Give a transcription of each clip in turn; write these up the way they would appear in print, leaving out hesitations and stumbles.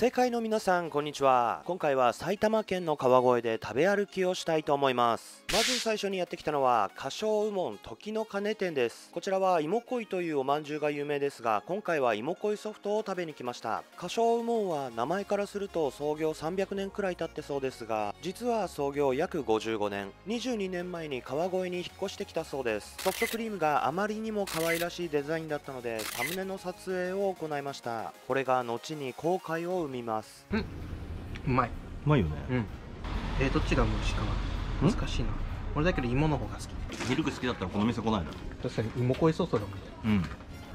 世界の皆さん、こんにちは。今回は埼玉県の川越で食べ歩きをしたいと思います。まず最初にやってきたのは花鳥右門時の鐘店です。こちらは芋恋というおまんじゅうが有名ですが、今回は芋恋ソフトを食べに来ました。花鳥右門は名前からすると創業300年くらい経ってそうですが、実は創業約55年、22年前に川越に引っ越してきたそうです。ソフトクリームがあまりにも可愛らしいデザインだったのでサムネの撮影を行いました。これが後に後悔を見ます。うん、うまいよね。うん。どっちが美味しいかは難しいな。俺だけど芋の方が好き。ミルク好きだったらこの店来ないな。確かに芋濃いソースだもんね。うん。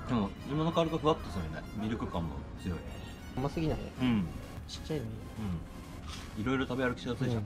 でも芋の香りがふわっとするね。ミルク感も強い。甘すぎない。うん。ちっちゃいよね。うん。いろいろ食べ歩きしやすいじゃん。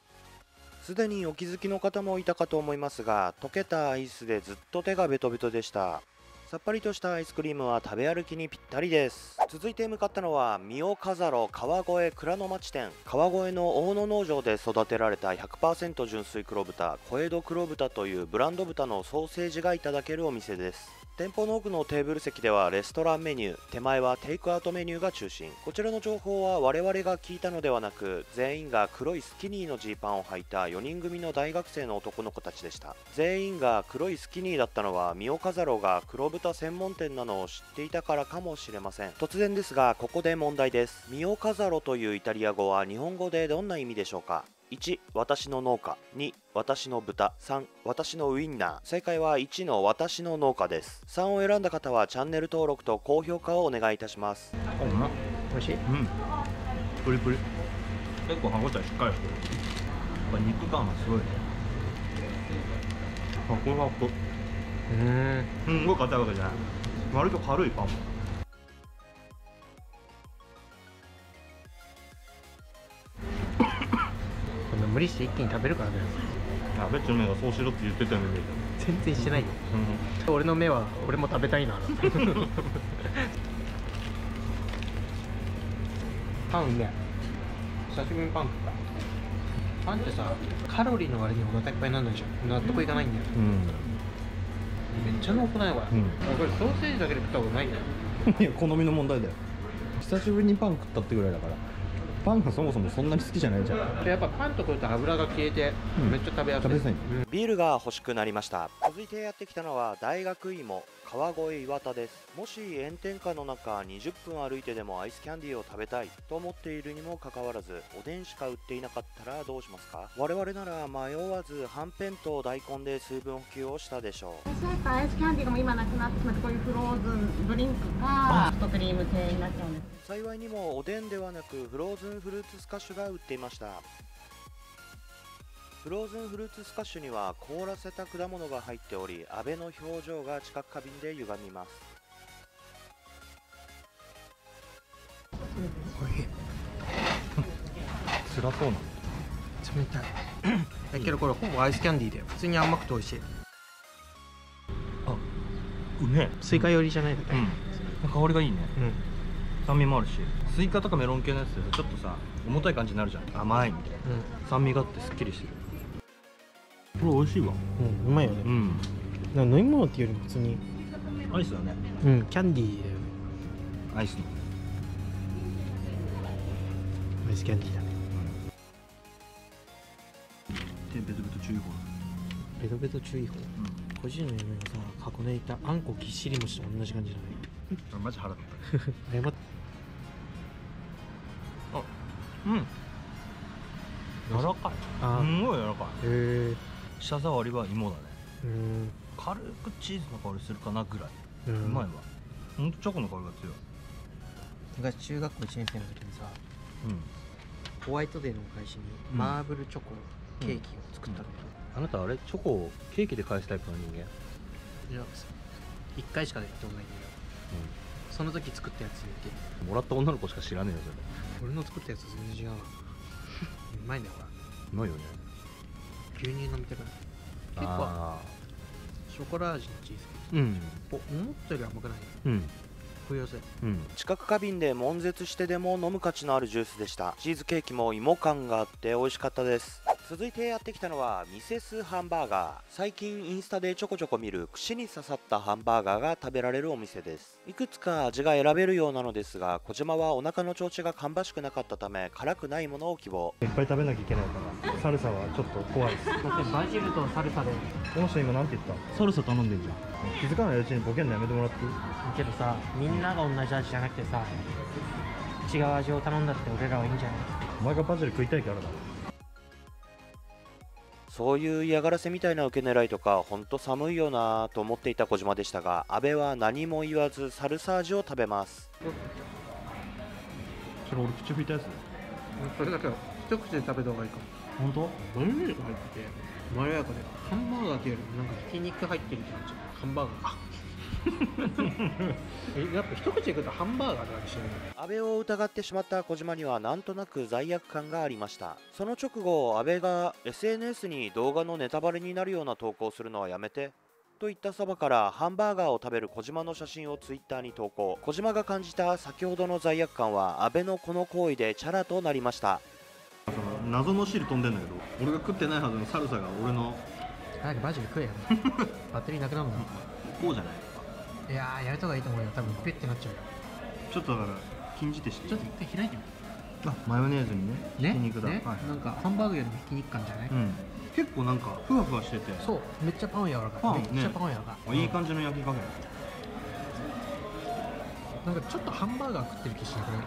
すでにお気づきの方もいたかと思いますが、溶けたアイスでずっと手がベトベトでした。さっぱりとしたアイスクリームは食べ歩きにぴったりです。続いて向かったのは三尾飾炉川越蔵の町店。川越の大野農場で育てられた 100% 純粋黒豚小江戸黒豚というブランド豚のソーセージがいただけるお店です。店舗の奥のテーブル席ではレストランメニュー、手前はテイクアウトメニューが中心。こちらの情報は我々が聞いたのではなく、全員が黒いスキニーのジーパンを履いた4人組の大学生の男の子たちでした。全員が黒いスキニーだったのは三尾飾炉が黒豚専門店なのを知っていたからかもしれません。突然ですがここで問題です。三尾飾炉というイタリア語は日本語でどんな意味でしょうか？1、私の農家。2、私の豚。3、私のウインナー。正解は1の私の農家です。3を選んだ方はチャンネル登録と高評価をお願いいたします。おいしい？うん、プリプリ。結構歯ごたえしっかりしてる。やっぱ肉感がすごいね。あ、これはこう、すごい硬いわけじゃない。割と軽いパンも。無理して一気に食べるからだよ。やべっちの目がそうしろって言ってたよね。全然してないよ、うん、俺の目は俺も食べたいなパンね、久しぶりにパン食った。パンってさ、カロリーの割にお腹いっぱいになるでしょ。納得いかないんだよ、うん、めっちゃ濃厚ないわ、うん、これソーセージだけで食ったことないんだよいや好みの問題だよ。久しぶりにパン食ったってぐらいだから。パンがそもそもそんなに好きじゃないじゃん。やっぱパンと食うと油が消えてめっちゃ食べやすい、うん、ビールが欲しくなりました。続いてやってきたのは大学芋川越岩田です。もし炎天下の中20分歩いてでもアイスキャンディーを食べたいと思っているにもかかわらず、おでんしか売っていなかったらどうしますか？我々なら迷わずはんぺんと大根で水分補給をしたでしょう。そういったアイスキャンディーがも今なくなってしまって、こういうフローズンドリンクかソフトクリーム系になっちゃうんです。幸いにもおでんではなくフローズンフルーツスカッシュが売っていました。フローズンフルーツスカッシュには凍らせた果物が入っており、阿部の表情が知覚過敏で歪みます。辛そうな。冷たいだけどこれほぼアイスキャンディーで普通に甘くて美味しい。あ、うめえ。スイカ寄りじゃないだけ、うん、香りがいいね、うん、酸味もあるし、スイカとかメロン系のやつでちょっとさ重たい感じになるじゃん。甘い、うん、酸味があってすっきりしてる。これ美味しいわ。うん、うまいよね。うん。飲み物っていうよりも普通にアイスだね。うん、キャンディーだよ。アイスの。アイスキャンディーだね。で、ベトベト注意報。ベトベト注意報。うん。個人の夢がさ、箱根にいたあんこぎっしりもして同じ感じじゃない？マジ腹立った。謝って。あ、うん。柔らかい。すごい柔らかい。舌触りは芋だね。軽くチーズの香りするかなぐらい。うまいわ。ほんとチョコの香りが強い。昔中学校1年生の時にさ、ホワイトデーのお返しにマーブルチョコケーキを作ったんだよ。あなたあれチョコをケーキで返すタイプの人間？いや、1回しかやったことないんだよ。その時作ったやつ言ってもらった女の子しか知らねえよそれ。俺の作ったやつ全然違うわ。うまいね、これ。うまいよね。牛乳飲みたくなる。結構ショコラ味のチーズケーキ。うん。思ったより甘くない。うん。食いやすい。うん。知覚過敏で悶絶してでも飲む価値のあるジュースでした。チーズケーキも芋感があって美味しかったです。続いてやってきたのはミセスハンバーガー。最近インスタでちょこちょこ見る串に刺さったハンバーガーが食べられるお店です。いくつか味が選べるようなのですが、小島はお腹の調子が芳しくなかったため辛くないものを希望。いっぱい食べなきゃいけないからサルサはちょっと怖いです。バジルとサルサで。この人今なんて言った？サルサ頼んでんじゃん。気づかないうちにボケんのやめてもらっていい？けどさ、みんなが同じ味じゃなくてさ、違う味を頼んだって俺らはいいんじゃない？お前がバジル食いたいからだ。そういう嫌がらせみたいな受け狙いとかほんと寒いよなと思っていた小島でしたが、阿部は何も言わずサルサ味を食べます。それ俺口拭いたやつね。それだから一口で食べた方がいいかも。ほんと？マヨネーズ入っててまろやかで、ハンバーガーっていうよりなんかひき肉入ってるって感じ。ハンバーガーやっぱ一口でいくとハンバーガーの味しない。阿部を疑ってしまった小島にはなんとなく罪悪感がありました。その直後、阿部が SNS に動画のネタバレになるような投稿するのはやめてといったそばから、ハンバーガーを食べる小島の写真をツイッターに投稿。小島が感じた先ほどの罪悪感は阿部のこの行為でチャラとなりました。謎の汁飛んでんだけど、俺が食ってないはずのサルサが俺の。早くバジル食えよバッテリーなくなるんだ。こうじゃない？いやー、やれた方がいいと思うよ。多分ペッてなっちゃうよ。ちょっとだから禁じ手してちょっと一回開いてみて。あ、マヨネーズにね、ひき肉だ。なんかハンバーグよりもひき肉感じゃない？結構なんかふわふわしてて、そう、めっちゃパン柔らかい。めっちゃパン柔らかい。いい感じの焼き加減。なんかちょっとハンバーガー食ってる気しなくな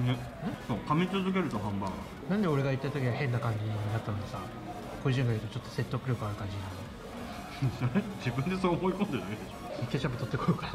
い？意外ね。そう、噛み続けるとハンバーガー。なんで俺が言った時は変な感じになったのにさ、小島が言うとちょっと説得力ある感じになる。自分でそう思い込んでるね。ケチャップ取ってこようか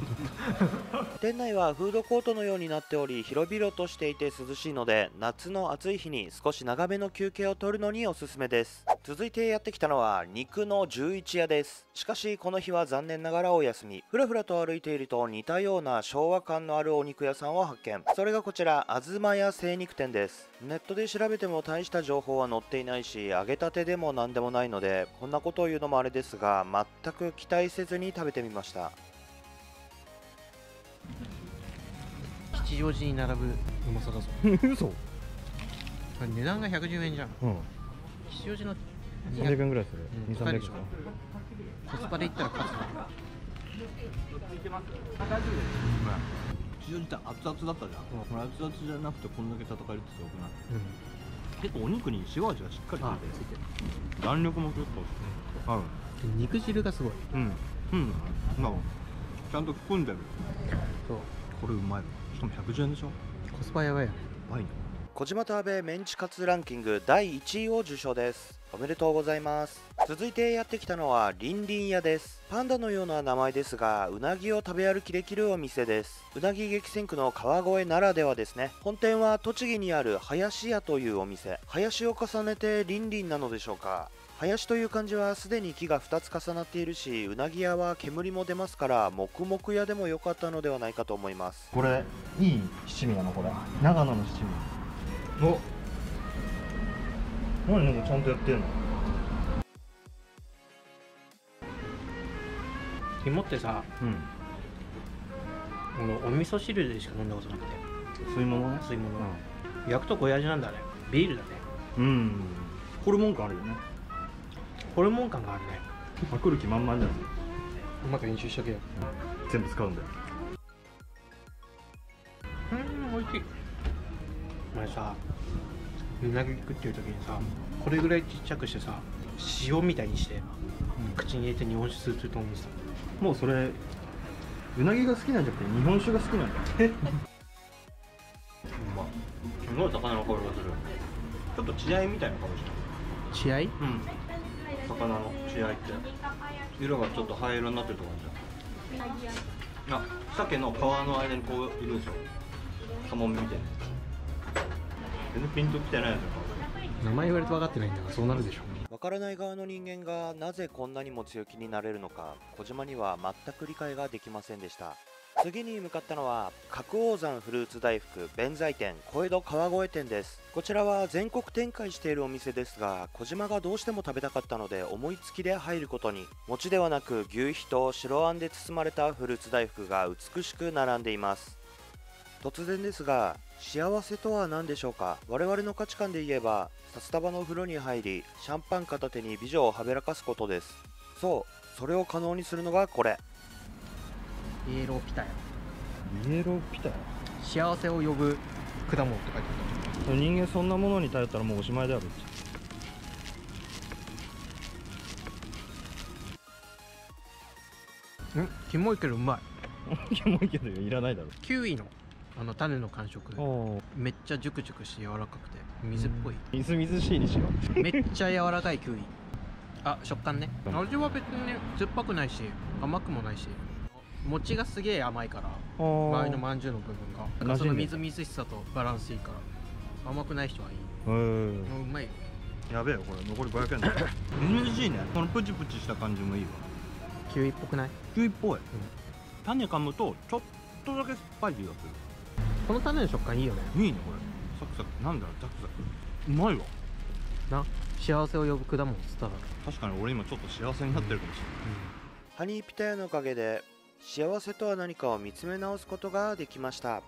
な。店内はフードコートのようになっており、広々としていて涼しいので、夏の暑い日に少し長めの休憩を取るのにおすすめです。続いてやってきたのは肉の11屋です。しかしこの日は残念ながらお休み。ふらふらと歩いていると似たような昭和感のあるお肉屋さんを発見。それがこちら、あずまや精肉店です。ネットで調べても大した情報は載っていないし、揚げたてでも何でもないのでこんなことを言うのもあれですが、全く期待せずに食べてみました。吉祥寺に並ぶうまさだぞ。嘘。値段が110円じゃん。吉祥寺の200円ぐらいする。200円でしょ。コスパでいったら勝つ。吉祥寺って熱々だったじゃん。これ熱々じゃなくてこんだけ叩かれてすごくない？結構お肉に塩味がしっかりついてる。弾力も結構ある。肉汁がすごい。ちゃんと含んでる。そう、これうまい。しかも110円でしょ。コスパやばいやばいね。小島と阿部メンチカツランキング第1位を受賞です。おめでとうございます。続いてやってきたのはリンリン屋です。パンダのような名前ですが、うなぎを食べ歩きできるお店です。うなぎ激戦区の川越ならではですね。本店は栃木にある林屋というお店。林を重ねてリンリンなのでしょうか。林という漢字はすでに木が2つ重なっているし、うなぎ屋は煙も出ますから黙々屋でも良かったのではないかと思います。これいい七味だな。これ長野の七味。おっ、何なんかちゃんとやってんの。肝ってさ、お味噌汁でしか飲んだことなくて、吸い物ね、吸い物、焼くとこやじなんだね。ビールだね。うん、ホルモン感あるよね。ホルモン感があるね。パクる気満々じゃん。うまく練習しとけよ。全部使うんだよ。おいしい。お前さ、うなぎ食ってる時にさ、これぐらいちっちゃくしてさ、塩みたいにして、口に入れて日本酒すると思うんですよ。もうそれ、うなぎが好きなんじゃなくて日本酒が好きなんだ。すごい魚の香りがする。ちょっと血合いみたいな香りしてる。血合い？魚の血合いって色がちょっと灰色になってるところじゃん。あ、鮭の皮の間にこういるでしょ。カモンみたいな。全然ピンときてないやつ。名前言われて分かってないんだからそうなるでしょ。分からない側の人間がなぜこんなにも強気になれるのか、小島には全く理解ができませんでした。次に向かったのは角王山フルーツ大福弁財店小江戸川越店です。こちらは全国展開しているお店ですが、小島がどうしても食べたかったので思いつきで入ることに。餅ではなく牛皮と白あんで包まれたフルーツ大福が美しく並んでいます。突然ですが、幸せとは何でしょうか。我々の価値観で言えば、札束のお風呂に入りシャンパン片手に美女をはべらかすことです。そう、それを可能にするのがこれ、イエローピタヤ。イエローピタヤ、幸せを呼ぶ果物って書いてある。人間そんなものに頼ったらもうおしまいだよ。キモいけどうまい。キモいけどいらないだろ。キウイのあの種の感触、めっちゃジュクジュクして柔らかくて水っぽい。みずみずしいにしよう。めっちゃ柔らかいキウイ。あ、食感ね。味は別にね、酸っぱくないし甘くもないし、餅がすげえ甘いから、周りのまんじゅうの部分がだからそのみずみずしさとバランスいいから、甘くない人はいい。うまいよ。やべえよ、これ残り500円だ。みずみずしいね。このプチプチした感じもいいわ。キウイっぽくない？キウイっぽい。種噛むとちょっとだけ酸っぱい気がする。この種の食感いいよね。いいねこれ。サクサク、なんだろう、ザクザク。うまいわ。な、幸せを呼ぶ果物っつったら。確かに俺今ちょっと幸せになってるかもしれない。ハニーピタヤのおかげで幸せとは何かを見つめ直すことができました。